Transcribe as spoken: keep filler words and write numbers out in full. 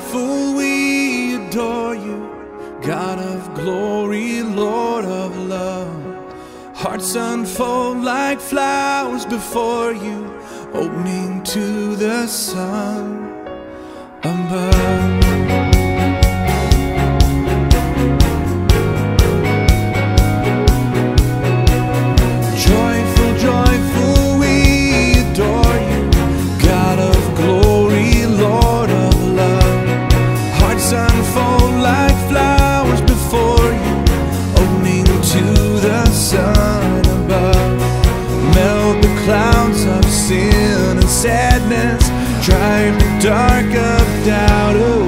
Rightful, we adore you, God of glory, Lord of love. Hearts unfold like flowers before you, opening to the sun above. Joyful, joyful, we adore you, God of glory, Lord of love. Hearts unfold like flowers before you, opening to the sun above. Melt the clouds of sin and sadness, drive the dark of doubt away.